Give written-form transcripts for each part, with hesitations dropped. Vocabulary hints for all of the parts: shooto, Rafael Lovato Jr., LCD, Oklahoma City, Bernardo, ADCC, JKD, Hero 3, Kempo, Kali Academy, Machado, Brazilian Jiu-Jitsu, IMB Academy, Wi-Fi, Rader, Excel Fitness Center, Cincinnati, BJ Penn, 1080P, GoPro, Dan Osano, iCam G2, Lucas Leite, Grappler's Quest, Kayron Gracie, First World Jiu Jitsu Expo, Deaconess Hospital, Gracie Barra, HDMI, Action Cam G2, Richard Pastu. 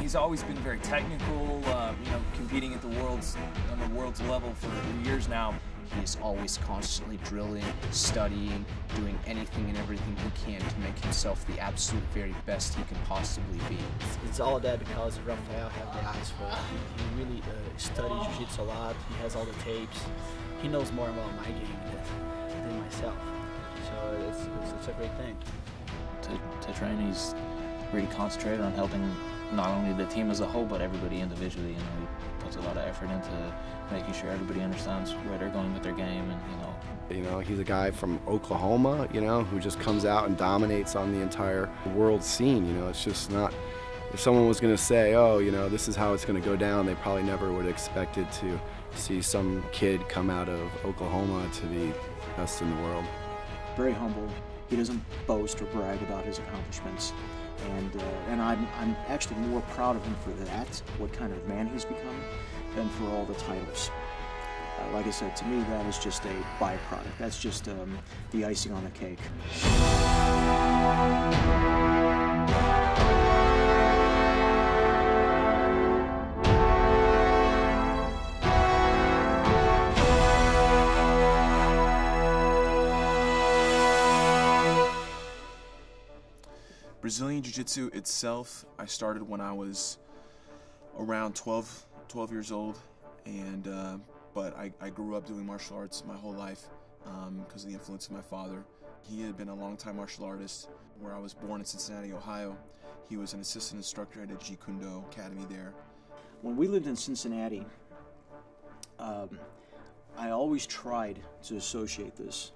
He's always been very technical, competing at the world's level for years now. He's always constantly drilling, studying, doing anything and everything he can to make himself the absolute very best he can possibly be. It's all that because Rafael has the eyes for it. He really studies jiu-jitsu a lot. He has all the tapes. He knows more about my game than myself. So it's a great thing. To train, he's really concentrated on helping not only the team as a whole, but everybody individually. He puts a lot of effort into making sure everybody understands where they're going with their game, and he's a guy from Oklahoma, who just comes out and dominates on the entire world scene. It's just not. If someone was going to say, oh, this is how it's going to go down, they probably never would have expected to see some kid come out of Oklahoma to be best in the world. Very humble. He doesn't boast or brag about his accomplishments. And I'm actually more proud of him for that, what kind of man he's become, than for all the titles. Like I said, to me, that is just a byproduct. That's just the icing on the cake. Brazilian Jiu-Jitsu itself, I started when I was around 12 years old, and but I grew up doing martial arts my whole life because of the influence of my father. He had been a long-time martial artist. Where I was born in Cincinnati, Ohio, he was an assistant instructor at a Jeet Kune Do academy there. When we lived in Cincinnati, I always tried to associate this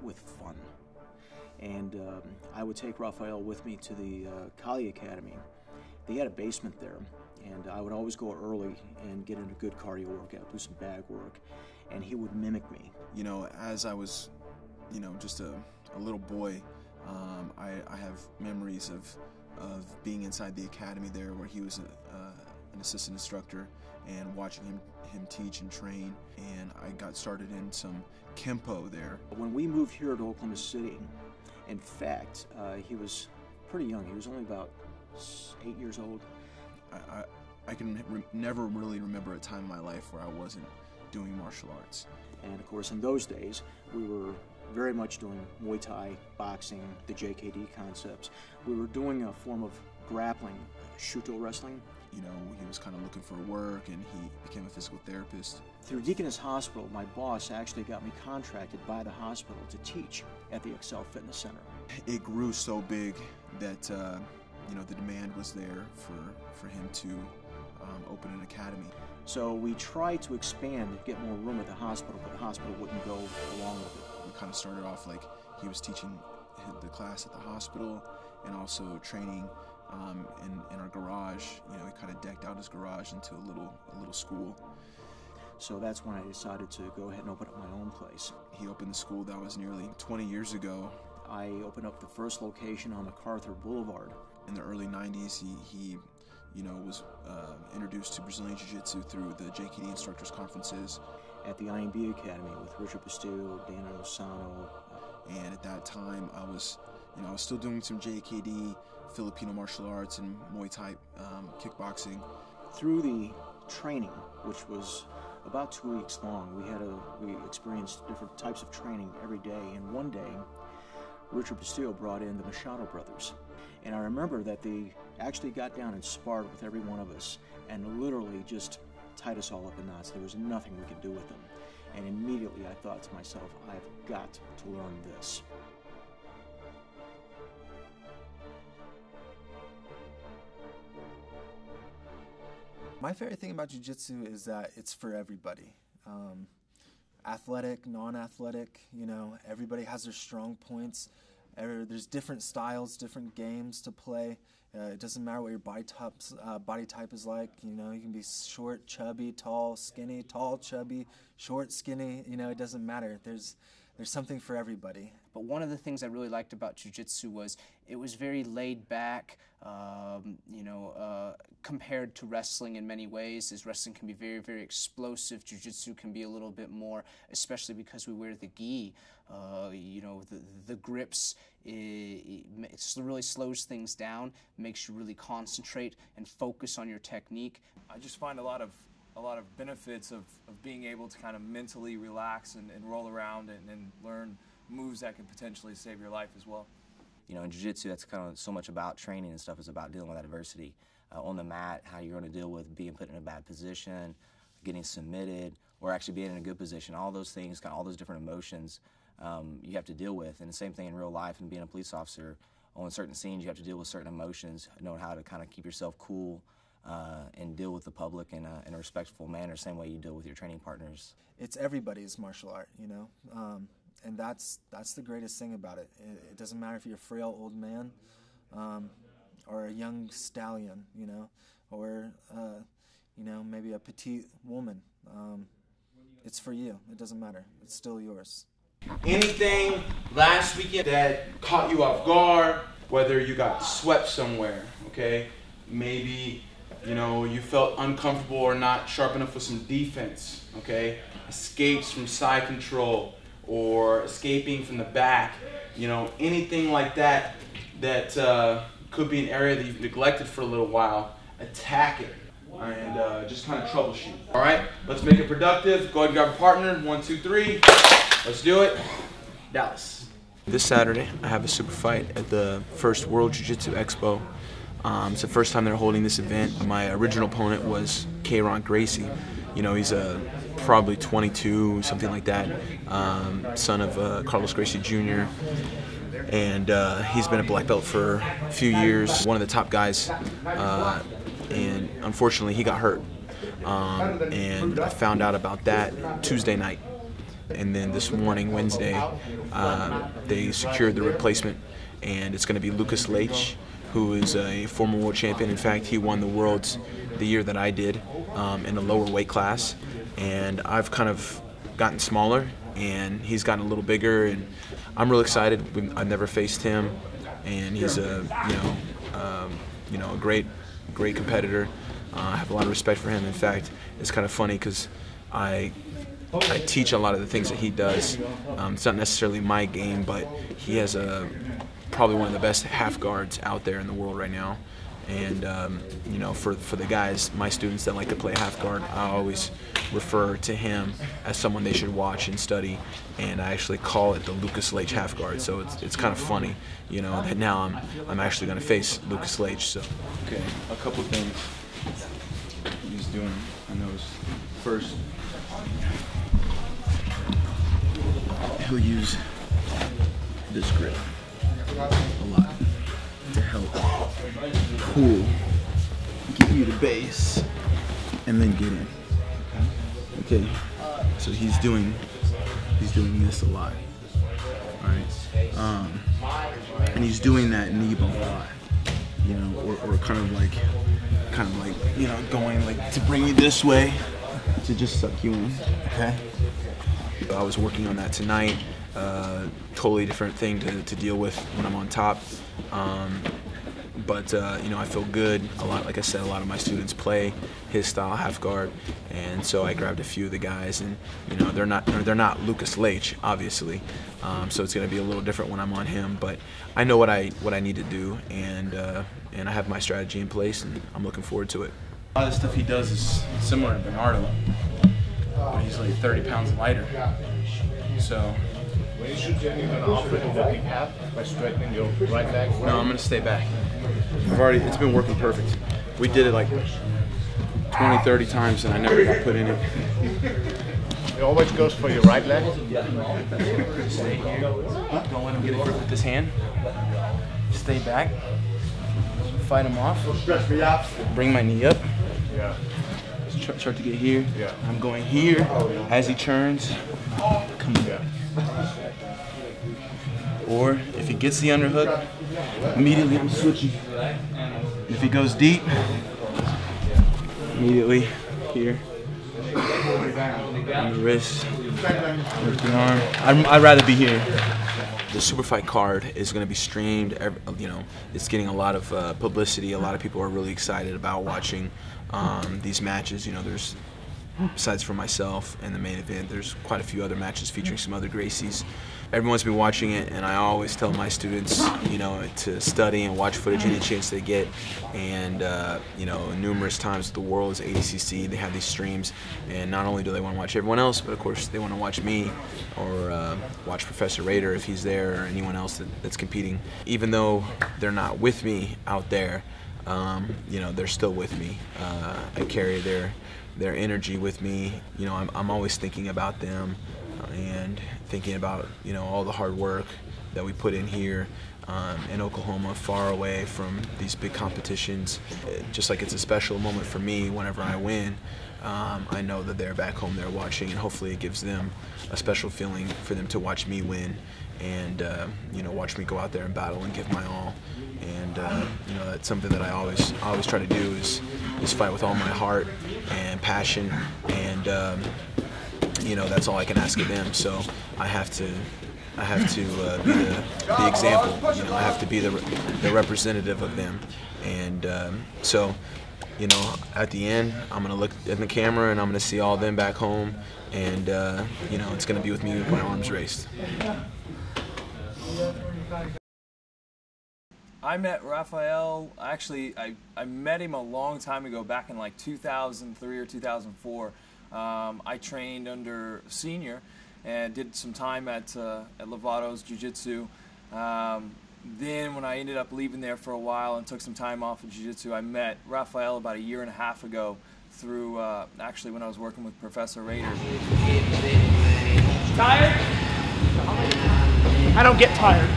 with fun. And I would take Rafael with me to the Kali Academy. They had a basement there, and I would always go early and get into good cardio workout, do some bag work, and he would mimic me. As I was, just a little boy, I have memories of being inside the academy there where he was an assistant instructor, and watching him teach and train, and I got started in some Kempo there. When we moved here to Oklahoma City, in fact, he was pretty young. He was only about 8 years old. I can never really remember a time in my life where I wasn't doing martial arts. And of course, in those days, we were very much doing Muay Thai, boxing, the JKD concepts. We were doing a form of grappling, shooto wrestling. He was kind of looking for work, and he became a physical therapist. Through Deaconess Hospital, my boss actually got me contracted by the hospital to teach at the Excel Fitness Center. It grew so big that the demand was there for him to open an academy. So we tried to expand, get more room at the hospital, but the hospital wouldn't go along with it. We kind of started off like he was teaching the class at the hospital and also training in our garage. He kind of decked out his garage into a little school. So that's when I decided to go ahead and open up my own place. He opened the school that was nearly 20 years ago. I opened up the first location on MacArthur Boulevard. In the early 90s, he was introduced to Brazilian Jiu-Jitsu through the JKD instructors conferences. At the IMB Academy with Richard Pastu, Dan Osano. And at that time, I was still doing some JKD, Filipino martial arts, and Muay Thai kickboxing. Through the training, which was about 2 weeks long, we experienced different types of training every day. And one day, Richard Pastu brought in the Machado brothers, and I remember that the actually got down and sparred with every one of us and literally just tied us all up in knots. There was nothing we could do with them. And immediately I thought to myself, I've got to learn this. My favorite thing about jiu-jitsu is that it's for everybody. Athletic, non-athletic, you know, everybody has their strong points. There's different styles, different games to play. It doesn't matter what your body type is like. You know, you can be short, chubby, tall, skinny, tall, chubby, short, skinny. You know, it doesn't matter. There's something for everybody. But one of the things I really liked about jiu-jitsu was it was very laid back, compared to wrestling in many ways, as wrestling can be very, very explosive. Jiu-jitsu can be a little bit more, especially because we wear the gi. The grips, it really slows things down, makes you really concentrate and focus on your technique. I just find a lot of benefits of being able to kind of mentally relax and roll around and learn moves that can potentially save your life as well. You know, in jiu-jitsu, that's kind of so much about training and stuff. It's about dealing with adversity. On the mat, how you're going to deal with being put in a bad position, getting submitted, or actually being in a good position. All those things, kind of all those different emotions you have to deal with. And the same thing in real life and being a police officer. On certain scenes, you have to deal with certain emotions, knowing how to kind of keep yourself cool, and deal with the public in a respectful manner, same way you deal with your training partners. It's everybody's martial art, you know, and that's the greatest thing about it. It doesn't matter if you're a frail old man or a young stallion, you know, or maybe a petite woman. It's for you. It doesn't matter. It's still yours. Anything last weekend that caught you off guard, whether you got swept somewhere, okay, maybe. You know, you felt uncomfortable or not sharp enough for some defense, okay? Escapes from side control or escaping from the back, you know, anything like that that could be an area that you've neglected for a little while, attack it and just kind of troubleshoot. All right, let's make it productive. Go ahead and grab a partner. 1, 2, 3. Let's do it. Dallas. This Saturday, I have a super fight at the First World Jiu Jitsu Expo. It's the first time they're holding this event. My original opponent was Kayron Gracie. You know, he's probably 22, something like that, son of Carlos Gracie Jr. And he's been a black belt for a few years, one of the top guys, and unfortunately he got hurt. And I found out about that Tuesday night. And then this morning, Wednesday, they secured the replacement, and it's going to be Lucas Leite, who is a former world champion. In fact, he won the Worlds the year that I did in a lower weight class. And I've kind of gotten smaller, and he's gotten a little bigger, and I'm real excited. I've never faced him, and he's a great competitor. I have a lot of respect for him. In fact, it's kind of funny because I teach a lot of the things that he does. It's not necessarily my game, but he has probably one of the best half guards out there in the world right now. And for the guys, my students that like to play half guard, I always refer to him as someone they should watch and study. And I actually call it the Lucas Leite half guard. So it's kind of funny, you know, that now I'm actually going to face Lucas Leite. So okay, a couple things he's doing on those. First, he'll use this grip a lot to help cool, give you the base, and then get in. Okay, so he's doing this a lot. All right, and he's doing that knee bump a lot, you know, or kind of like you know, going like to bring you this way to just suck you in. Okay, I was working on that tonight. Totally different thing to deal with when I'm on top, but I feel good. A lot, like I said, a lot of my students play his style half guard, and so I grabbed a few of the guys, and you know they're not Lucas Leite, obviously, so it's going to be a little different when I'm on him. But I know what I need to do, and I have my strategy in place, and I'm looking forward to it. A lot of the stuff he does is similar to Bernardo, but he's like 30 pounds lighter, so. Are you going to offer him what you have by straightening your right leg? No, I'm going to stay back. It's been working perfect. We did it like 20, 30 times and I never got put in it. It always goes for your right leg. Stay here. Don't let him get a grip with this hand. Stay back. Fight him off. Bring my knee up. Yeah. Start to get here. Yeah. I'm going here as he turns. Come back. Or if he gets the underhook, immediately I'm switching. If he goes deep, immediately here. On the wrist, with the arm. I'd rather be here. The Superfight card is going to be streamed. You know, it's getting a lot of publicity. A lot of people are really excited about watching these matches. You know, there's, besides for myself and the main event, there's quite a few other matches featuring some other Gracies. Everyone's been watching it, and I always tell my students, you know, to study and watch footage any chance they get. And you know, numerous times the world is ADCC. They have these streams, and not only do they want to watch everyone else, but of course they want to watch me or watch Professor Rader if he's there, or anyone else that's competing. Even though they're not with me out there, you know, they're still with me. I carry their energy with me. You know, I'm always thinking about them and thinking about, you know, all the hard work that we put in here in Oklahoma, far away from these big competitions. Just like it's a special moment for me whenever I win, I know that they're back home, they're watching, and hopefully it gives them a special feeling for them to watch me win and, you know, watch me go out there and battle and give my all. And, you know, that's something that I always try to do is fight with all my heart and passion, and, you know, that's all I can ask of them. So I have to be the example. You know, I have to be the representative of them. And so, you know, at the end, I'm gonna look in the camera and I'm gonna see all of them back home. And you know, it's gonna be with me with my arms raised. I met Rafael, actually, I met him a long time ago, back in like 2003 or 2004. I trained under Senior and did some time at Lovato's Jiu-Jitsu. Then when I ended up leaving there for a while and took some time off of Jiu-Jitsu, I met Rafael about 1.5 years ago through, actually when I was working with Professor Rader. Tired? I don't get tired.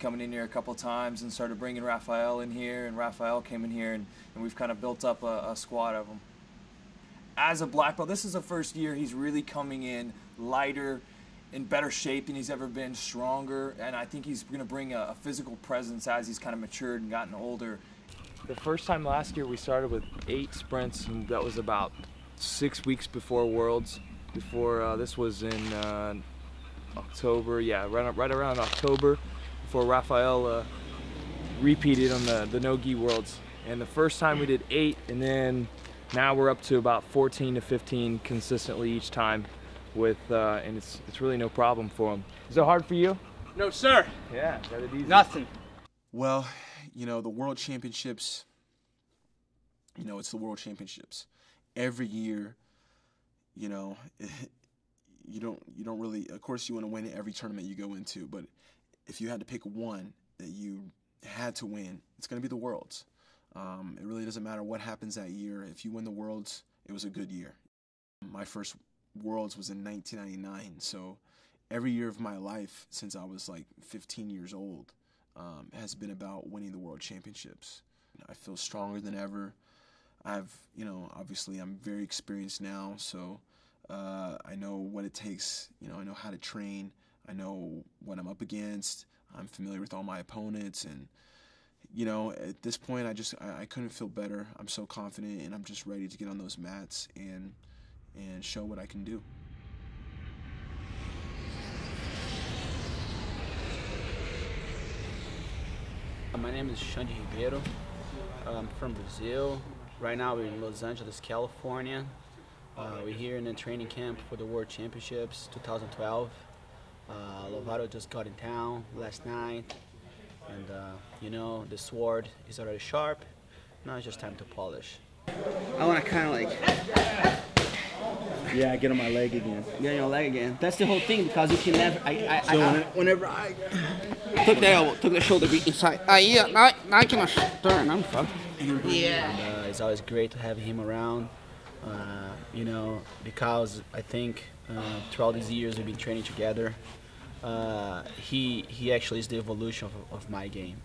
Coming in here a couple times and started bringing Rafael in here, and Rafael came in here, and we've kind of built up a squad of them. As a black belt, this is the first year he's really coming in lighter, in better shape than he's ever been, stronger, and I think he's going to bring a physical presence as he's kind of matured and gotten older. The first time last year we started with 8 sprints, and that was about 6 weeks before Worlds, before this was in October, yeah, right around October. Before Rafael repeated on the no-gi worlds. And the first time we did 8, and then now we're up to about 14 to 15 consistently each time, with and it's really no problem for him. Is it hard for you? No, sir. Yeah, that is easy. Nothing. Well, you know, the World Championships, you know, it's the World Championships. Every year, you know, you don't really, of course you want to win every tournament you go into, but if you had to pick one that you had to win, it's going to be the Worlds. It really doesn't matter what happens that year. If you win the Worlds, it was a good year. My first Worlds was in 1999, so every year of my life since I was like 15 years old has been about winning the World Championships. I feel stronger than ever. You know, obviously I'm very experienced now, so I know what it takes. You know, I know how to train. I know what I'm up against. I'm familiar with all my opponents, and you know, at this point, I couldn't feel better. I'm so confident, and I'm just ready to get on those mats and show what I can do. My name is Shandy Ribeiro. I'm from Brazil. Right now, we're in Los Angeles, California. We're here in a training camp for the World Championships 2012. Lovato just got in town last night, and you know, the sword is already sharp. Now it's just time to polish. I want to kind of like... Yeah, get on my leg again. Get on your leg again. That's the whole thing, because you can never... whenever I... Took the elbow, took the shoulder beat inside. Now I cannot turn, I'm fucked. Yeah. And, it's always great to have him around, you know, because I think throughout these years we've been training together. He actually is the evolution of my game.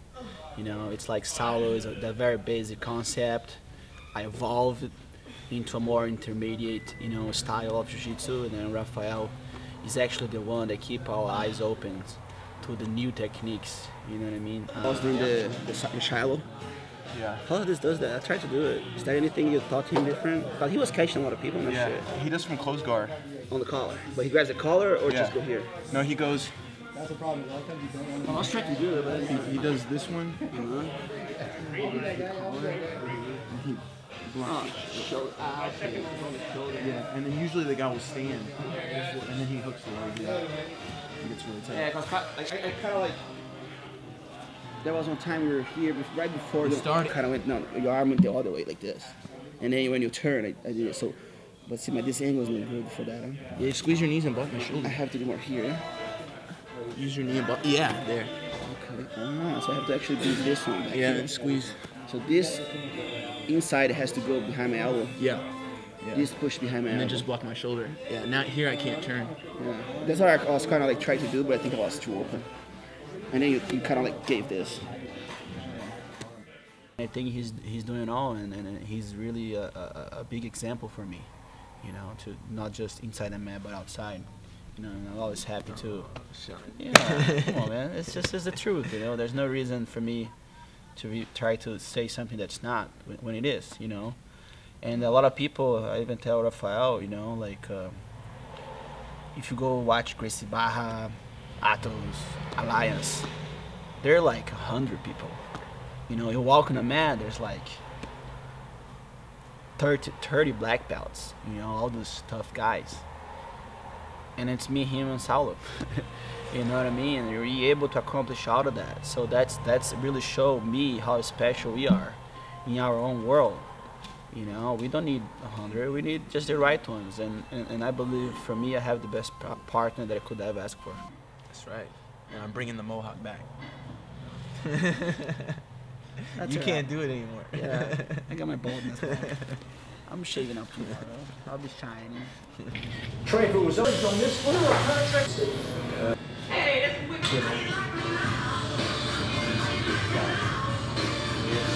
You know, it's like Saulo is a very basic concept. I evolved into a more intermediate, you know, style of jiu-jitsu, and then Rafael is actually the one that keep our eyes open to the new techniques. You know what I mean? I was doing the Machado. Yeah. How does that? I tried to do it. Is there anything you taught him different? Because he was catching a lot of people. Yeah. Shit. He does from close guard. On the collar. But he grabs the collar or just go here? No, he goes. That's a problem. A lot of times you don't want to. I was trying to do it, but he does this one. And he yeah, and then usually the guy will stand, and then he hooks the leg. Yeah, it gets really tight. Yeah, cause I kind of like. There was one time we were here, right before you started. Kind of went no, your arm went the other way like this, and then when you turn, I did it. So, but see, my this angle's not good for that. Huh? Yeah, you squeeze your knees and butt my shoulder. I have to do more here. Yeah? Use your knee and butt. Yeah, there. Okay. Ah, so I have to actually do this one. Back here. Squeeze. So this. Inside it has to go behind my elbow. Yeah. Just push behind my elbow. And then just block my shoulder. Yeah. Now here I can't turn. Yeah. That's what I was kind of like trying to do, but I think I was too open. And then you kind of like gave this. I think he's doing it all, and he's really a big example for me, you know, to not just inside the mat but outside. You know, and I'm always happy to. Yeah. Come on, man. It's the truth. You know, there's no reason for me to try to say something that's not when it is, you know. And a lot of people, I even tell Rafael, you know, like if you go watch Gracie Barra, Atos, Alliance, they're like 100 people. You know, you walk on a mat, there's like 30 black belts, you know, all those tough guys. And it's me, him, and Saulo. You know what I mean? And you're able to accomplish all of that. So that's really showed me how special we are in our own world. You know, we don't need 100. We need just the right ones. And I believe, for me, I have the best partner that I could have asked for. That's right. And I'm bringing the Mohawk back. You can't do it anymore. Yeah, I got my boldness back. I'm shaving up tomorrow. I'll be shining. Trafer was always on this floor. Yes,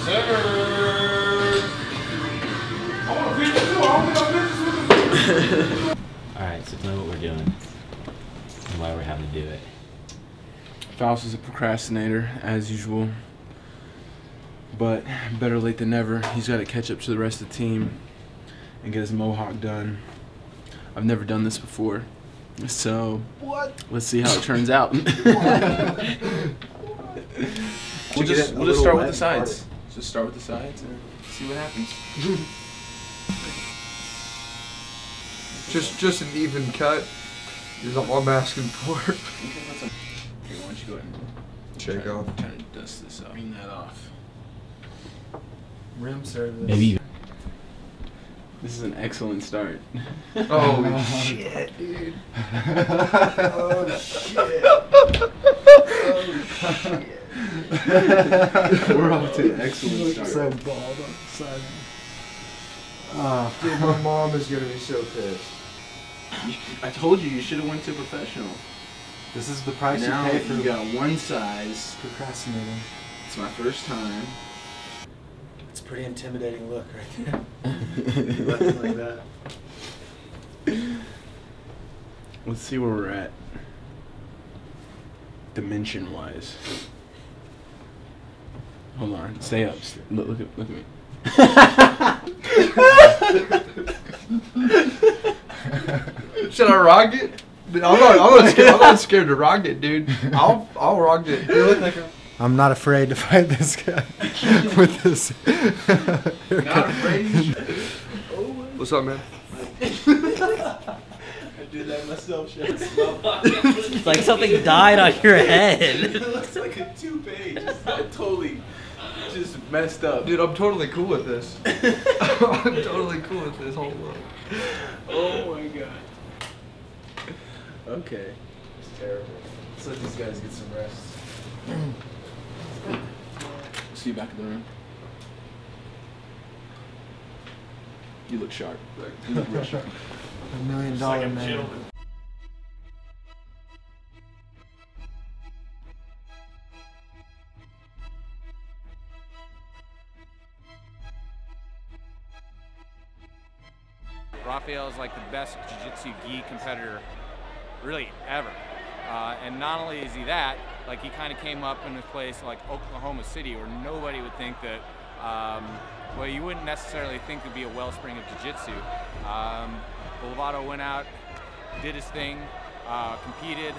sir. I want to beat you. Alright, so tell me what we're doing and why we're having to do it. Faust is a procrastinator, as usual. But better late than never. He's got to catch up to the rest of the team and get his mohawk done. I've never done this before. So, let's see how it turns out. we'll just start with the sides. Just start with the sides and see what happens. just an even cut is all I'm asking for. Okay, why don't you go ahead and shake off. Try to dust this up. Bring that off. Rim service. Maybe. This is an excellent start. Oh shit, dude. Oh shit. Oh shit. We're off to an excellent start. So bald on the side. Dude, my mom is gonna be so pissed. I told you should have went to a professional. This is the price now you pay for. You got one size. Procrastinating. It's my first time. It's a pretty intimidating look right there. You left it like that. Let's see where we're at. Dimension wise. Hold on. Stay up. Look at me. Should I rock it? I'm not scared to rock it, dude. I'll rock it. You look like a I'm not afraid to fight this guy with this. Not afraid. What's up, man? I do that myself. It's like something died on your head. It looks like a two-page. It's totally just messed up. Dude, I'm totally cool with this. I'm totally cool with this whole look. Oh my god. Okay. It's terrible. Let's let these guys get some rest. See you back in the room. You look sharp. You look real sharp. $1 million man. Rafael is like the best jiu-jitsu gi competitor really ever. And not only is he that, like he kind of came up in a place like Oklahoma City where nobody would think that, well, you wouldn't necessarily think would be a wellspring of jiu-jitsu. Lovato went out, did his thing, competed,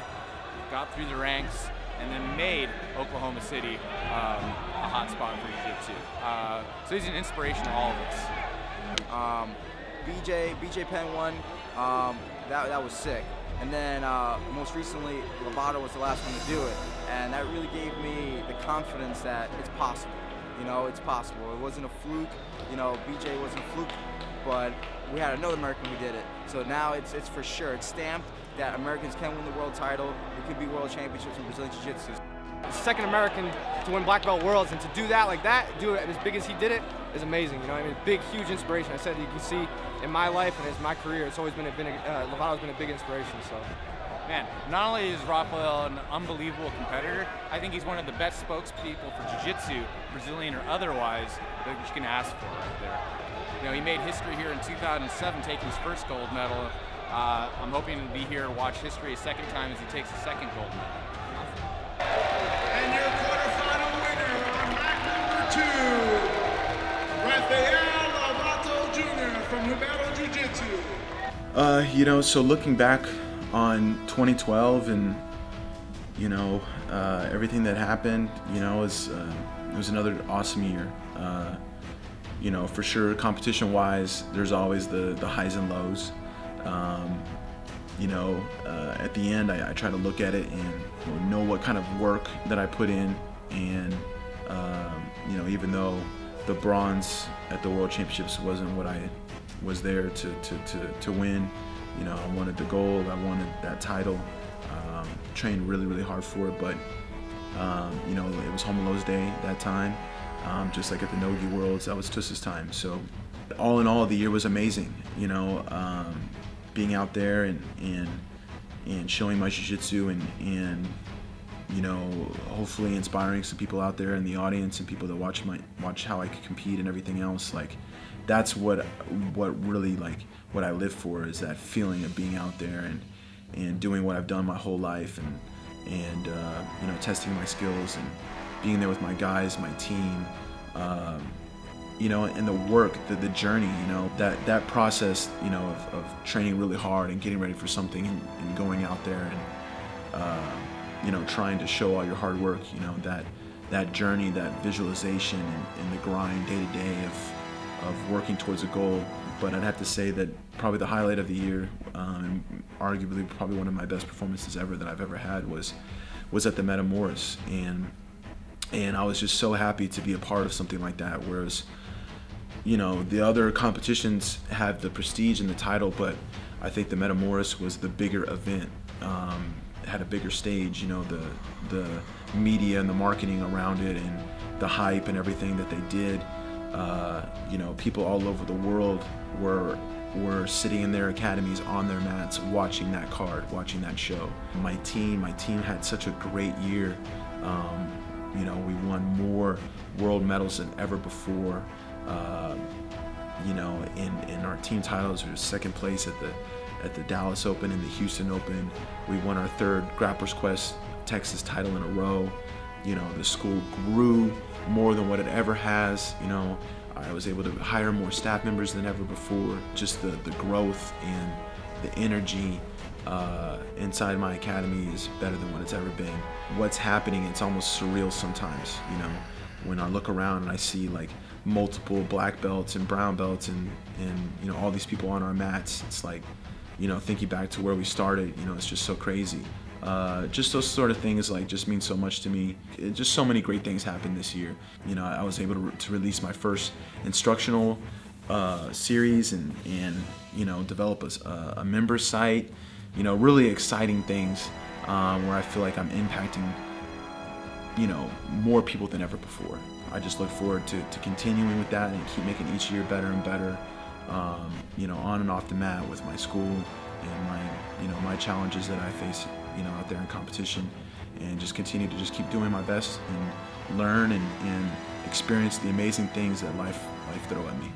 got through the ranks, and then made Oklahoma City a hot spot for jiu-jitsu. So he's an inspiration to all of us. BJ Penn won, that was sick. And then most recently, Lovato was the last one to do it. And that really gave me the confidence that it's possible. You know, it's possible. It wasn't a fluke. You know, BJ wasn't a fluke, but we had another American who did it. So now it's for sure. It's stamped that Americans can win the world title. It could be world championships in Brazilian Jiu-Jitsu. The second American to win black belt worlds, and to do that like that, do it as big as he did it, is amazing. You know, I mean, big, huge inspiration. I said you can see in my life and as my career, it's always been Lovato's been a big inspiration. So, man, not only is Rafael an unbelievable competitor, I think he's one of the best spokespeople for jiu-jitsu, Brazilian or otherwise, that you can ask for right there. You know, he made history here in 2007, taking his first gold medal. I'm hoping to be here to watch history a second time as he takes his second gold medal. And your quarterfinal winner, round number 2, Rafael Lovato Jr. from Lovato Jiu-Jitsu. You know, so looking back on 2012 and, you know, everything that happened, you know, it was another awesome year. You know, for sure, competition-wise, there's always the highs and lows. You know, at the end, I try to look at it and know what kind of work that I put in. And, you know, even though the bronze at the World Championships wasn't what I was there to win, you know, I wanted the gold, I wanted that title. Trained really, really hard for it, but, you know, it was Homolo's day that time. Just like at the Nogi Worlds, that was Tusa's time. So, all in all, the year was amazing, you know. Being out there and showing my jiu-jitsu and you know, hopefully inspiring some people out there in the audience and people that watch how I could compete and everything else. Like, that's what really, like, what I live for is that feeling of being out there and doing what I've done my whole life and you know, testing my skills and being there with my guys, my team. You know, and the work, the journey, you know, that process, you know, of training really hard and getting ready for something and going out there and, you know, trying to show all your hard work, you know, that journey, that visualization and the grind day to day of working towards a goal. But I'd have to say that probably the highlight of the year, and arguably probably one of my best performances ever that I've ever had was at the Metamoris. And I was just so happy to be a part of something like that, whereas, you know, the other competitions have the prestige and the title, but I think the Metamoris was the bigger event, had a bigger stage, you know, the media and the marketing around it and the hype and everything that they did. You know, people all over the world were sitting in their academies on their mats watching that card, watching that show. My team had such a great year. You know, we won more world medals than ever before. You know, in our team titles, we were second place at the Dallas Open and the Houston Open. We won our third Grappler's Quest Texas title in a row. You know, the school grew more than what it ever has. You know, I was able to hire more staff members than ever before. Just the growth and the energy inside my academy is better than what it's ever been. What's happening, it's almost surreal sometimes, you know, when I look around and I see like multiple black belts and brown belts and you know, all these people on our mats. It's like, you know, thinking back to where we started, you know, it's just so crazy. Just those sort of things like just mean so much to me. Just so many great things happened this year. You know, I was able to release my first instructional series and you know, develop a member site. You know, really exciting things where I feel like I'm impacting you know, more people than ever before. I just look forward to continuing with that and keep making each year better and better, you know, on and off the mat with my school and my, you know, my challenges that I face, you know, out there in competition, and just continue to just keep doing my best and learn and experience the amazing things that life throws at me.